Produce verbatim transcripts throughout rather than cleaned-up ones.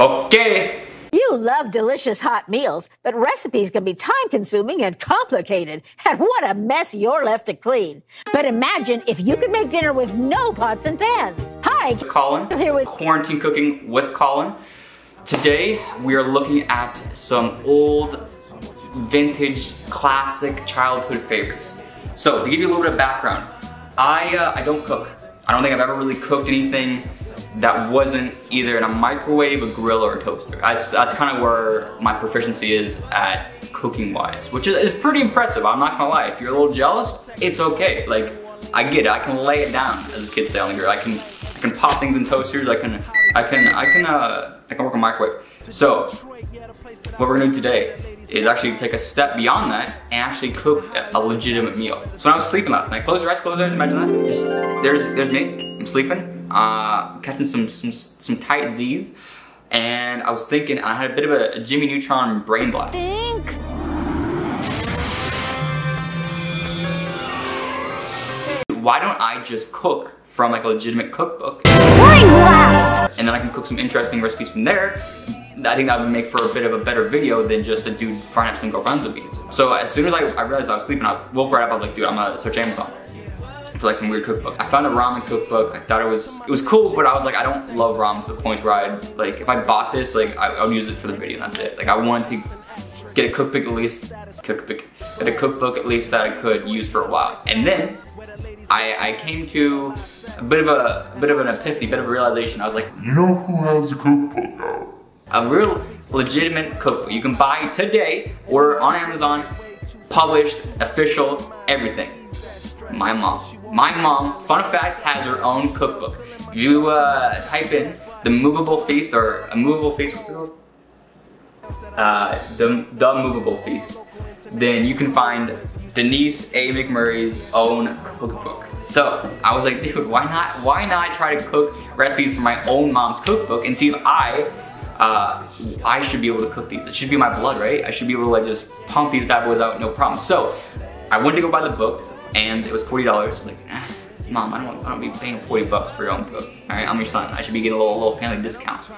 Okay. You love delicious hot meals, but recipes can be time-consuming and complicated, and what a mess you're left to clean. But imagine if you could make dinner with no pots and pans. Hi, Colin. Here with Quarantine Cooking with Colin. Today, we are looking at some old, vintage, classic childhood favorites. So, to give you a little bit of background, I, uh, I don't cook. I don't think I've ever really cooked anything that wasn't either in a microwave, a grill, or a toaster. That's, that's kind of where my proficiency is at cooking-wise, which is, is pretty impressive, I'm not gonna lie. If you're a little jealous, it's okay. Like, I get it, I can lay it down, as the kids say on the grill. I can, I can pop things in toasters, I can, I can, I can, uh, I can work a microwave. So, what we're gonna do today is actually take a step beyond that and actually cook a legitimate meal. So when I was sleeping last night, close your eyes, close your eyes, imagine that. Just, there's, there's me, I'm sleeping, uh, catching some, some, some tight Z's, and I was thinking, I had a bit of a, a Jimmy Neutron brain blast. Think. Why don't I just cook from like a legitimate cookbook? Brain blast! And then I can cook some interesting recipes from there. I think that would make for a bit of a better video than just a dude frying up some garbanzo beans. So as soon as I, I realized I was sleeping, I woke right up, I was like, dude, I'm gonna search Amazon for like some weird cookbooks. I found a ramen cookbook, I thought it was, it was cool, but I was like, I don't love ramen to the point where I'd, like, if I bought this, like, I, I would use it for the video, and that's it. Like, I wanted to get a cookbook at least, cookbook, get a cookbook at least that I could use for a while. And then, I, I came to a bit of a, a bit of an epiphany, a bit of a realization. I was like, you know who has a cookbook out? A real legitimate cookbook you can buy today, order on Amazon, published, official, everything. My mom. My mom, fun fact, has her own cookbook. You uh, type in The Moveable Feast or a Moveable Feast, what's it called? Uh, the, the Moveable Feast. Then you can find Denise A. McMurray's own cookbook. So I was like, dude, why not, why not try to cook recipes from my own mom's cookbook and see if I Uh, I should be able to cook these. It should be my blood, right? I should be able to like just pump these bad boys out, no problem. So, I went to go buy the book, and it was forty dollars. I was like, nah, mom, I don't want, I don't be paying forty bucks for your own book. All right, I'm your son. I should be getting a little, little family discount.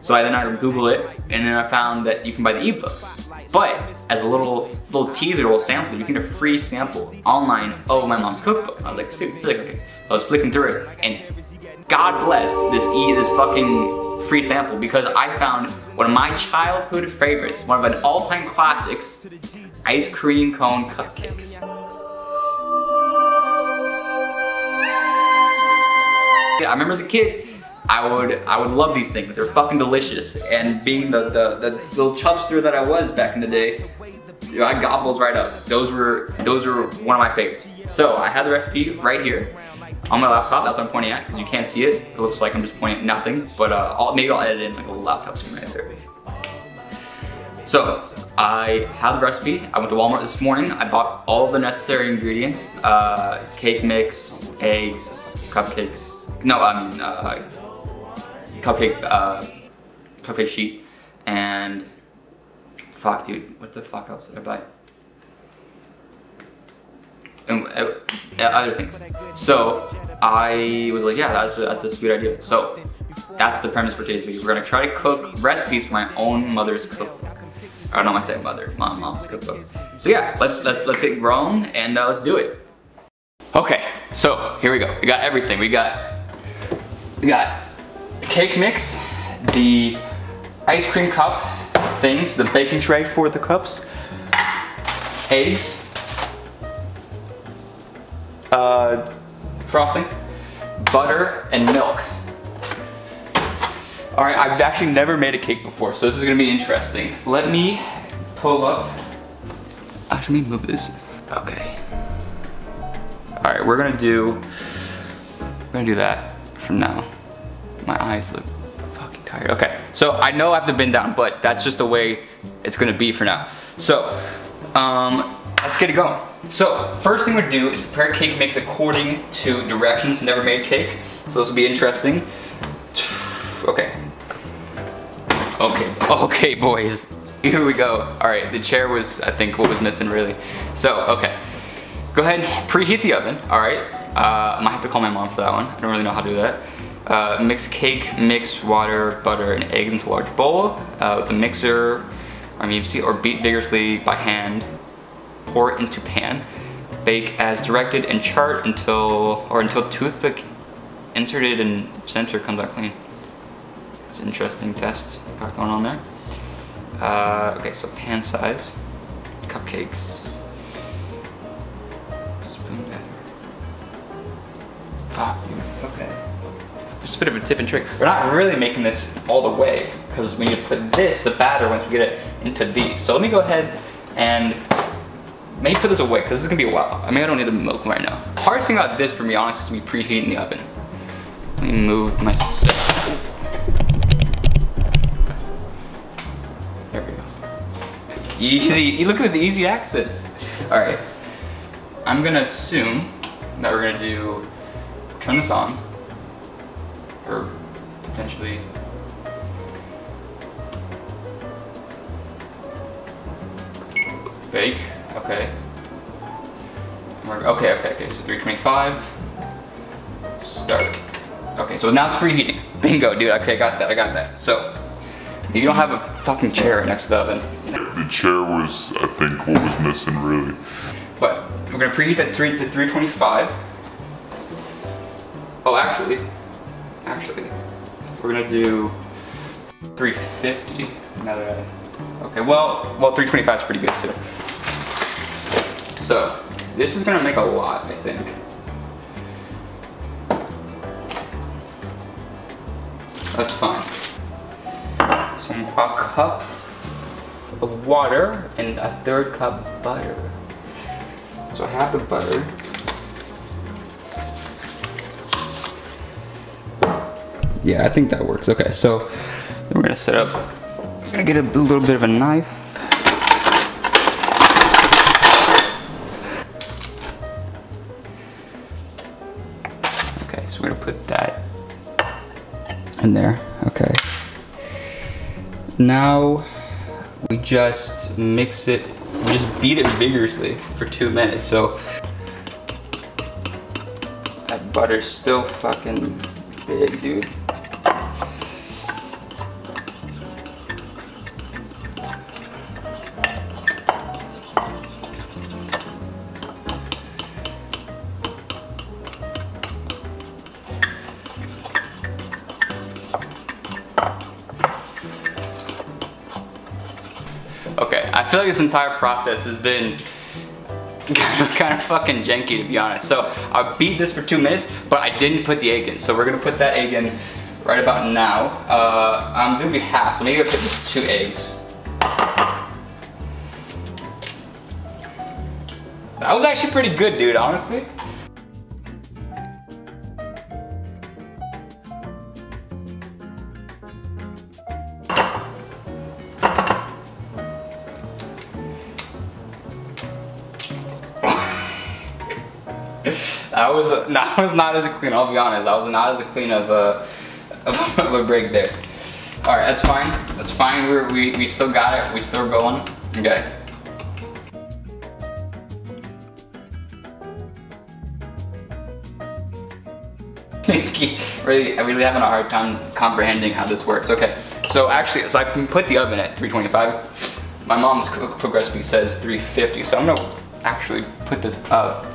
So I then I Googled it, and then I found that you can buy the ebook. But as a little, as a little teaser, a little sample, you can get a free sample online of my mom's cookbook. I was like, sick, sick, okay. So I was flicking through it, and God bless this e, this fucking. free sample, because I found one of my childhood favorites, one of an all-time classics, ice cream cone cupcakes. I remember as a kid, I would I would love these things. They're fucking delicious, and being the, the, the little chubster that I was back in the day, I gobbled those right up. Those were those were one of my favorites. So I had the recipe right here on my laptop. That's what I'm pointing at because you can't see it. It looks like I'm just pointing at nothing, but uh, I'll, maybe I'll edit in like a little laptop screen right there. So I had the recipe. I went to Walmart this morning. I bought all of the necessary ingredients: uh, cake mix, eggs, cupcakes. No, I mean uh, cupcake uh, cupcake sheet and. Fuck, dude, what the fuck else did I buy? And uh, other things. So I was like, yeah, that's a, that's a sweet idea. So that's the premise for today's video. We're gonna try to cook recipes from my own mother's cookbook. Or not my second mother, my mom's cookbook. So yeah, let's let's let's get grown and uh, let's do it. Okay, so here we go. We got everything. We got we got the cake mix, the ice cream cup. Things, the baking tray for the cups, eggs, uh, frosting, butter, and milk. All right, I've actually never made a cake before, so this is gonna be interesting. Let me pull up, actually let me move this, okay. All right, we're gonna do, we're gonna do that from now. My eyes look fucking tired, okay. So I know I have to bend down, but that's just the way it's gonna be for now. So, um, let's get it going. So, first thing we're gonna do is prepare cake mix according to directions, never made cake. So this will be interesting. Okay. Okay, okay boys, here we go. All right, the chair was, I think, what was missing really. So, okay, go ahead and preheat the oven, all right. Uh, I might have to call my mom for that one. I don't really know how to do that. Uh, mix cake, mix water, butter, and eggs into a large bowl uh, with a mixer or I M C, or beat vigorously by hand. Pour into pan. Bake as directed and chart until or until toothpick inserted and center comes out clean. It's an interesting test got going on there. Uh, okay, so pan size, cupcakes, spoon batter. Fuck. Okay. Just a bit of a tip and trick. We're not really making this all the way because we need to put this, the batter, once we get it into these. So let me go ahead and maybe put this away because this is gonna be a while. I mean, I don't need the milk right now. The hardest thing about this for me, honestly, is me preheating the oven. Let me move myself. There we go. Easy. Look at this easy access. All right. I'm gonna assume that we're gonna do turn this on. Or potentially. Bake, okay. Okay, okay, okay, so three twenty-five. Start. Okay, so now it's preheating. Bingo, dude, okay, I got that, I got that. So, if you don't have a fucking chair right next to the oven. The chair was, I think, what was missing, really. But, we're gonna preheat that three to three twenty-five. Oh, actually. Actually, we're gonna do three fifty. Now that I, okay, well, well, three twenty-five is pretty good too. So this is gonna make a lot, I think. That's fine. So a cup of water and a third cup of butter. So I have the butter. Yeah, I think that works. Okay, so then we're gonna set up. I'm gonna get a little bit of a knife. Okay, so we're gonna put that in there. Okay. Now we just mix it, we just beat it vigorously for two minutes. So that butter's still fucking big, dude. Okay, I feel like this entire process has been kind of, kind of fucking janky, to be honest. So I beat this for two minutes, but I didn't put the egg in. So we're gonna put that egg in right about now. Uh, I'm gonna be half. Maybe I put just two eggs. That was actually pretty good, dude. Honestly. I was not, I was not as clean, I'll be honest. I was not as clean of a, of a break there. All right, that's fine. That's fine. We're, we we still got it. We still going. Okay. really, I'm really having a hard time comprehending how this works. Okay. So actually, so I can put the oven at three twenty-five. My mom's cookbook recipe says three fifty. So I'm gonna actually put this up.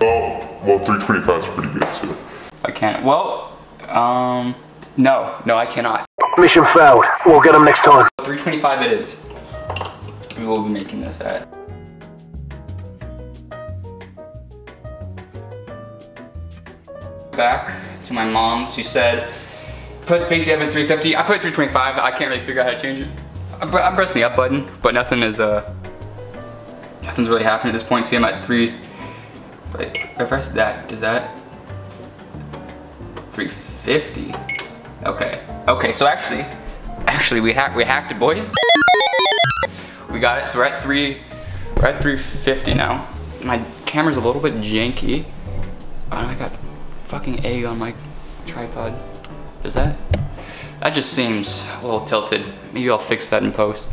Well, well, three twenty-five is pretty good too. I can't. Well, um, no, no, I cannot. Mission failed. We'll get them next time. three twenty-five it is. We will be making this at. Back to my mom. She said, "Put bake the oven three fifty." I put it three twenty-five. I can't really figure out how to change it. I'm, I'm pressing the up button, but nothing is uh, nothing's really happening at this point. See, I'm at three. Wait, if I press that, does that? three fifty. Okay. Okay, so actually, actually we hacked we hacked it, boys. We got it, so we're at three we're at three fifty now. My camera's a little bit janky. Oh, I got fucking egg on my tripod. Does that? That just seems a little tilted. Maybe I'll fix that in post.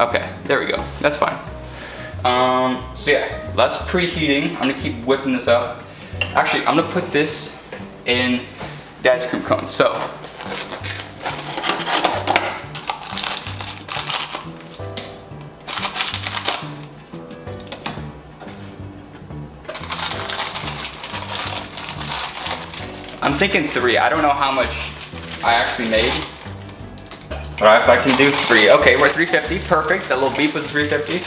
Okay, there we go. That's fine. Um, so yeah, that's preheating. I'm gonna keep whipping this up. Actually, I'm gonna put this in the ice cream cone. So, I'm thinking three. I don't know how much I actually made. All right, if I can do three. Okay, we're at three fifty, perfect. That little beep was three fifty.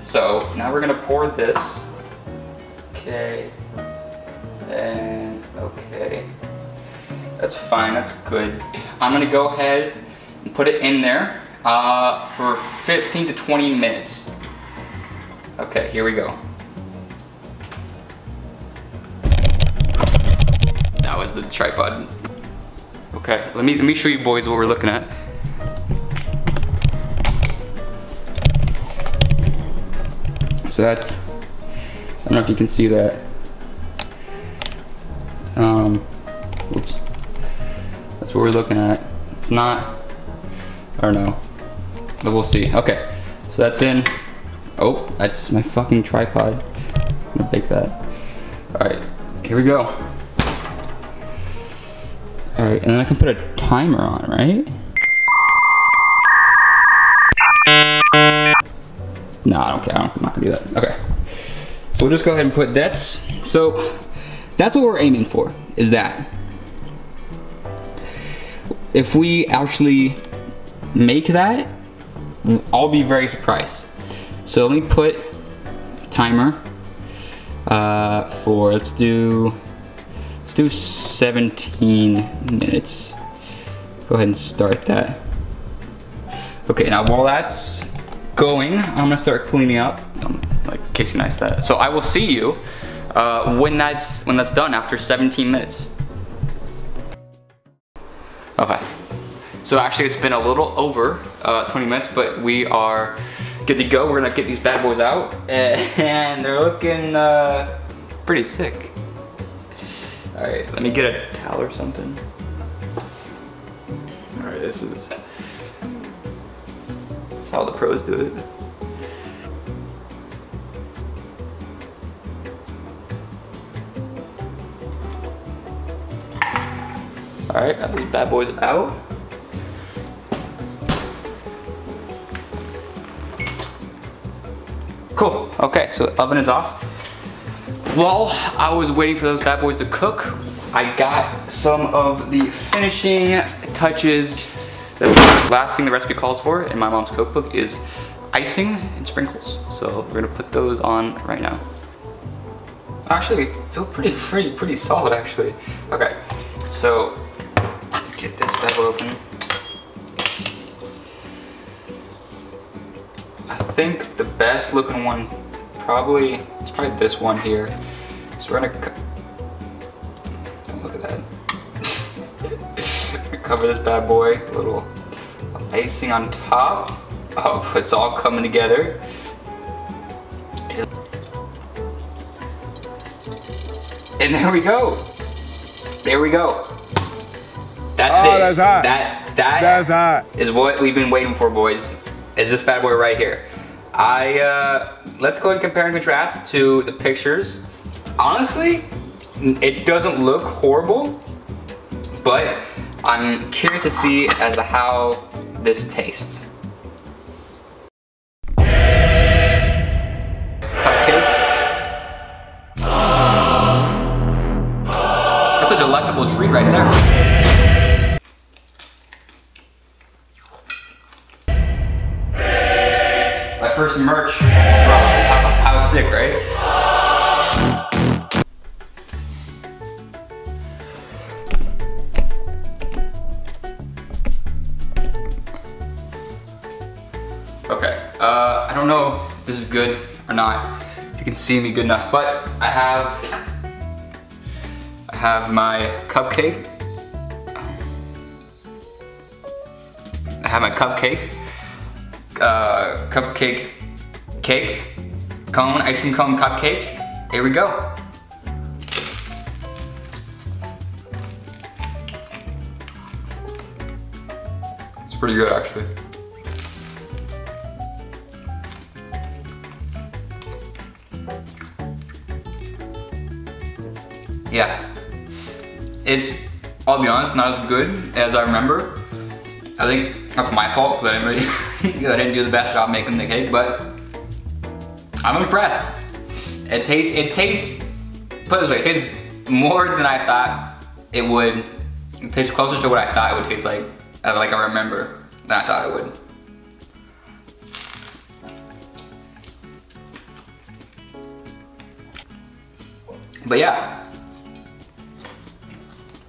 So now we're gonna pour this. Okay, and okay. That's fine, that's good. I'm gonna go ahead and put it in there uh, for fifteen to twenty minutes. Okay, here we go. That was the tripod. Okay, let me, let me show you boys what we're looking at. So that's, I don't know if you can see that. Um, oops. That's what we're looking at. It's not, I don't know, but we'll see. Okay, so that's in. Oh, that's my fucking tripod. I'm gonna bake that. All right, here we go. All right, and then I can put a timer on, right? No, I don't care, I'm not gonna do that. Okay, so we'll just go ahead and put that. So that's what we're aiming for, is that. If we actually make that, I'll be very surprised. So let me put timer uh, for, let's do, let's do seventeen minutes. Go ahead and start that. Okay, now while that's going, I'm gonna start cleaning up. I'm like Casey Neistat. So I will see you uh, when that's when that's done after seventeen minutes. Okay. So actually, it's been a little over uh, twenty minutes, but we are good to go. We're gonna get these bad boys out, and they're looking uh, pretty sick. All right, let me get a towel or something. All right, this is. How the pros do it. All right, got these bad boys out. Cool, okay, so the oven is off. While I was waiting for those bad boys to cook, I got some of the finishing touches. The last thing the recipe calls for in my mom's cookbook is icing and sprinkles. So we're gonna put those on right now. Actually, feel pretty, pretty, pretty solid actually. Okay, so get this bag open. I think the best looking one probably, it's probably this one here. So we're gonna, look at that. Cover this bad boy, a little icing on top. Oh, it's all coming together. And there we go. There we go. That's oh, it. That's hot. That, that that's hot. Is what we've been waiting for, boys. Is this bad boy right here. I uh, let's go and compare and contrast to the pictures. Honestly, it doesn't look horrible, but I'm curious to see as to how this tastes. Cupcake. That's a delectable treat right there. My first merch drop. How, how sick, right? Uh, I don't know if this is good or not, if you can see me good enough, but I have, I have my cupcake. I have my cupcake, uh, cupcake, cake, cone, ice cream cone, cupcake. Here we go. pretty good actually. Yeah, it's, I'll be honest, not as good as I remember. I think that's my fault because I didn't really, I didn't do the best job making the cake, but I'm impressed. It tastes, it tastes, put it this way, it tastes more than I thought it would. It tastes closer to what I thought it would taste like, like I remember, than I thought it would. But yeah,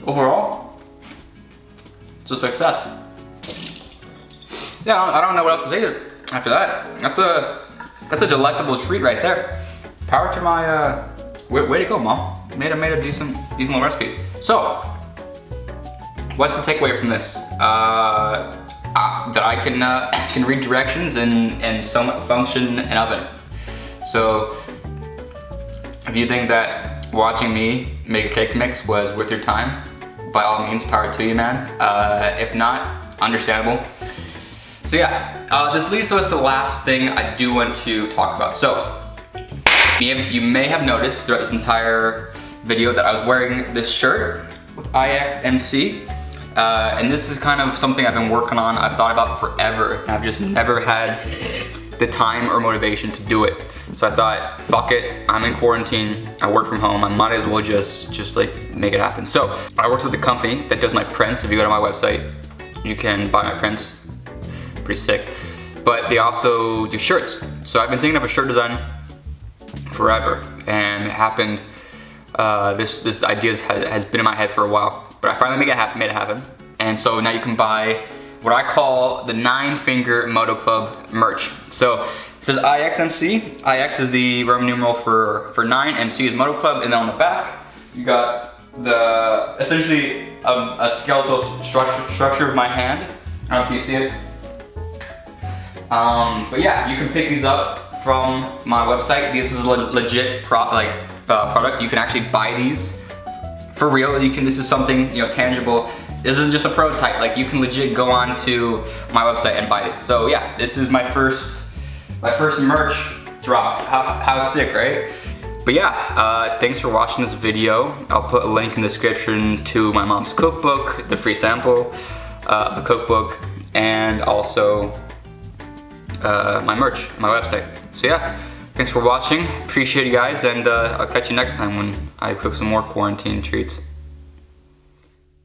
overall, it's a success. Yeah, I don't, I don't know what else to say after that. That's a, that's a delectable treat right there. Power to my, uh, way, way to go, Mom. Made a, made a decent, decent little recipe. So, what's the takeaway from this? Uh, uh, that I can uh, can read directions and and somewhat function an oven. So, if you think that watching me make a cake mix was worth your time, by all means, power to you, man. Uh, if not, understandable. So yeah, uh, this leads to us the last thing I do want to talk about. So, you may have noticed throughout this entire video that I was wearing this shirt with I X M C. Uh, and this is kind of something I've been working on, I've thought about forever, and I've just never had the time or motivation to do it. So I thought, fuck it, I'm in quarantine, I work from home, I might as well just, just like make it happen. So I worked with a company that does my prints. If you go to my website, you can buy my prints, pretty sick. But they also do shirts. So I've been thinking of a shirt design forever, and it happened, uh, this, this idea has, has been in my head for a while. But I finally made it happen, made it happen. And so now you can buy what I call the Nine Finger Moto Club merch. So it says I X M C. I X is the Roman numeral for, for nine, M C is Moto Club, and then on the back, you got the, essentially a, a skeletal structure, structure of my hand. I don't know if you see it. Um, but yeah, you can pick these up from my website. This is a le legit pro like, uh, product. You can actually buy these. For real, you can, this is something, you know, tangible. This isn't just a prototype, like you can legit go on to my website and buy it. So yeah, this is my first, my first merch drop. How, how sick, right? But yeah, uh, thanks for watching this video. I'll put a link in the description to my mom's cookbook, the free sample, uh, the cookbook, and also uh, my merch, my website. So yeah. Thanks for watching, appreciate you guys, and uh, I'll catch you next time when I cook some more quarantine treats.